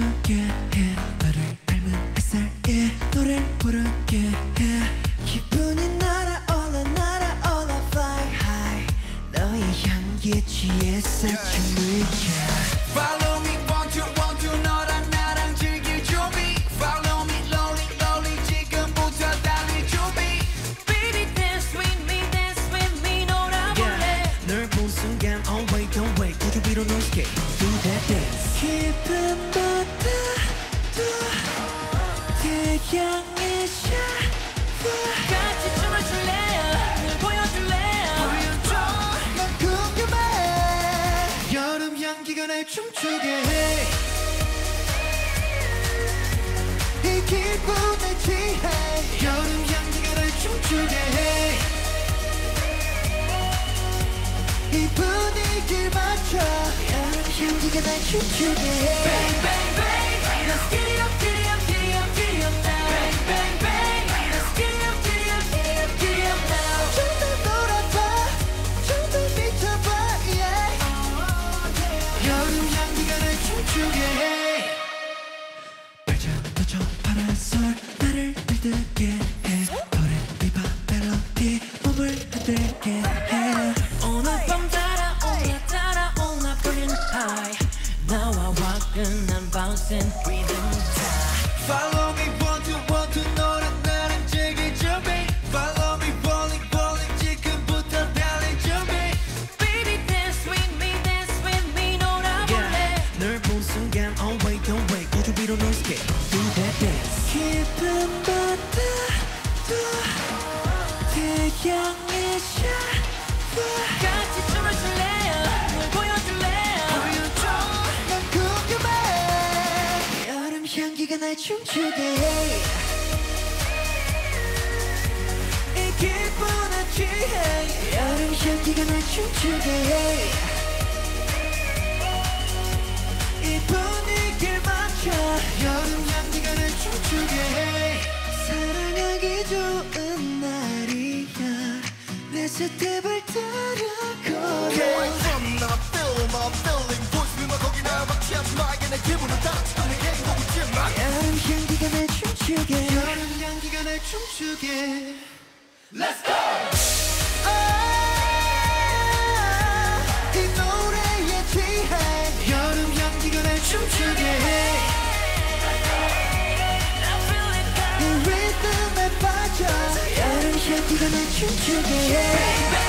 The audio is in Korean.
춤추게 해 너를 닮은 햇살에 너를 부르게 해 기분이 날아올라 날아올라 fly high 너의 향기에 취해 살춤을 자 Follow me want you want you 너랑 나랑 즐길 준비 Follow me lonely lonely 지금부터 달릴 준비 Baby dance with me 놀아볼래 널 본 순간 always don't wait 우주 위로 널 skate Do that dance 깊은 바다도 태양의 샤워 같이 춤을 출래 날 보여줄래 보여줘 난 궁금해 여름 향기가 날 춤추게 해 이 기분을 취해 여름 향기가 날 춤추게 해 이 분위기를 맞춰 향기가 날 춤추게 해 Bang bang bang Let's giddy up giddy up giddy up giddy up now Bang bang bang Let's giddy up giddy up giddy up giddy up now 좀 더 놀아봐 좀 더 미쳐봐 yeah 여름 향기가 날 춤추게 해 발짝 뻗쳐 파란솔 나를 들뜨게 해 노래 비바 멜로디 몸을 흔들게 해 오늘 밤 나와 화끈한 bouncing rhythm time Follow me want to want to 너랑 나랑 즐길 준비 Follow me rolling rolling 지금부터 달릴 준비 Baby dance with me 놀아볼래 널 본 순간 always don't wait 우주 위로 널 skate Do that dance 깊은 바다도 태양의 샤워 같이 춤을 출래요 널 보여줄래 향기가 날 춤추게 해 이 기분에 취해 여름 향기가 날 춤추게 해 이 분위기를 맞춰 여름 향기가 날 춤추게 해 사랑하기 좋은 날이야 내 스텝을 따라 걸어 Can't stop now feel my feeling 보이지만 거기 나 막히지 말게 내 기분을 따라 여름 향기가 날 춤추게 여름 향기가 날 춤추게 Let's go! 아, 이 노래에 취해 여름 향기가 날 춤추게 해 이 리듬에 빠져 여름 향기가 날 춤추게 해